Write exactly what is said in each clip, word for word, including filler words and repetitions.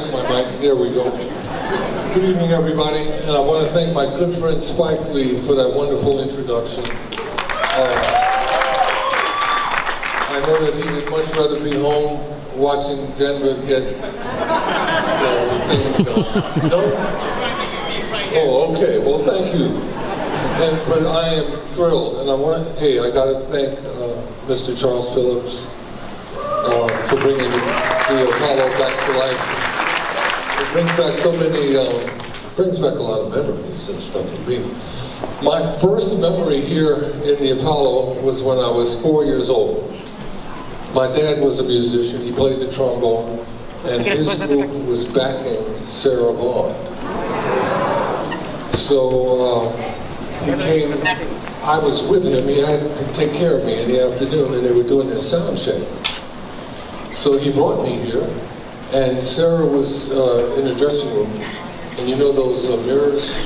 pass my mic. There we go. Good evening, everybody, and I want to thank my good friend Spike Lee for that wonderful introduction. Uh, I know that he would much rather be home watching Denver get uh, the thing done. No? Oh, okay. Well, thank you. And, but I am thrilled, and I want to. Hey, I got to thank uh, Mister Charles Phillips. Uh, for bringing the, the Apollo back to life. It brings back so many, um, brings back a lot of memories and stuff for me. My first memory here in the Apollo was when I was four years old. My dad was a musician, he played the trombone, and his group was backing Sarah Vaughan. So uh, he came, I was with him, he had to take care of me in the afternoon, and they were doing their sound check. So he brought me here, and Sarah was uh, in the dressing room, and you know those uh, mirrors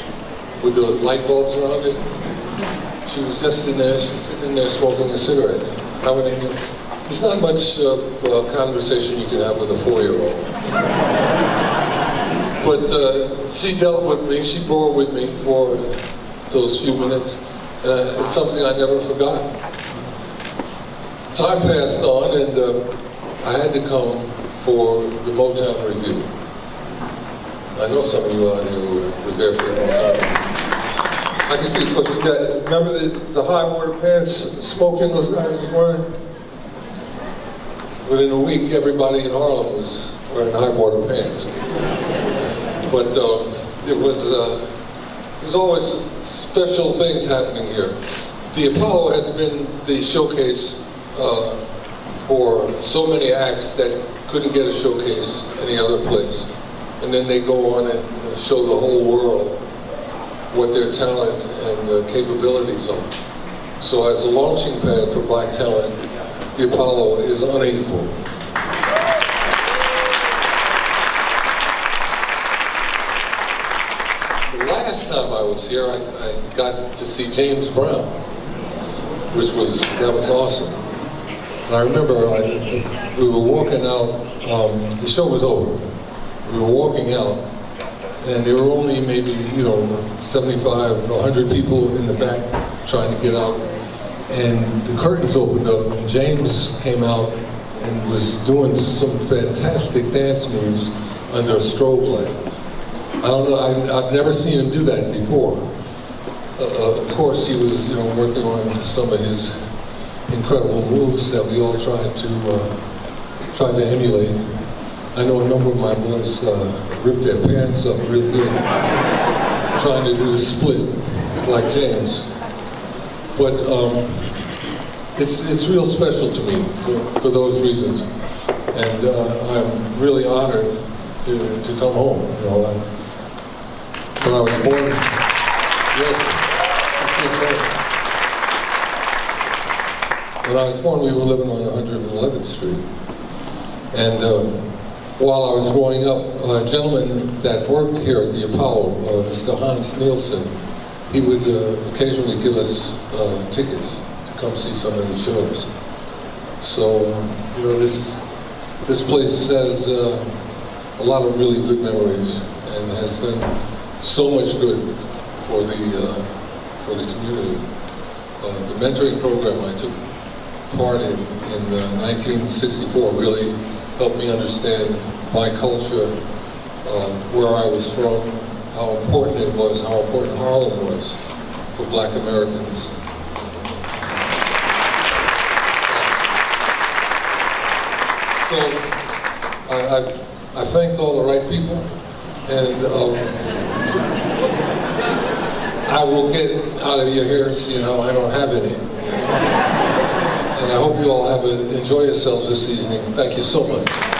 with the light bulbs around it? She was just in there, she was sitting there smoking a cigarette. I would, there's not much uh, uh, conversation you can have with a four-year-old. But uh, she dealt with me, she bore with me for those few minutes. Uh, it's something I never forgot. Time passed on, and uh, I had to come for the Motown review. I know some of you out here were, were there for the Motown. I can see, because you got, remember the, the high water pants, smoking those guys was wearing? Within a week, everybody in Harlem was wearing high water pants. But um, it was, uh, there's always special things happening here. The Apollo has been the showcase uh, for so many acts that couldn't get a showcase any other place. And then they go on and show the whole world what their talent and their capabilities are. So as a launching pad for black talent, the Apollo is unequal. The last time I was here, I, I got to see James Brown, which was, that was awesome. And I remember I, we were walking out, um, the show was over. We were walking out, and there were only maybe, you know, seventy-five, a hundred people in the back trying to get out. And the curtains opened up, and James came out and was doing some fantastic dance moves under a strobe light. I don't know, I, I've never seen him do that before. Uh, of course, he was, you know, working on some of his incredible moves that we all tried to uh, try to emulate. I know a number of my boys uh, ripped their pants up real good, trying to do the split like James. But um, it's it's real special to me for, for those reasons, and uh, I'm really honored to to come home. You know, I, when I was born, yes. When I was born, we were living on one eleventh street. And um, while I was growing up, a gentleman that worked here at the Apollo, uh, Mister Hans Nielsen, he would uh, occasionally give us uh, tickets to come see some of the shows. So, um, you know, this, this place has uh, a lot of really good memories and has done so much good for the, uh, for the community. Uh, the mentoring program I took part in, in uh, nineteen sixty-four really helped me understand my culture, uh, where I was from, how important it was, how important Harlem was for black Americans. So I, I, I thanked all the right people, and um, I will get out of your hairs, you know, I don't have any. And I hope you all have a, enjoy yourselves this evening. Thank you so much.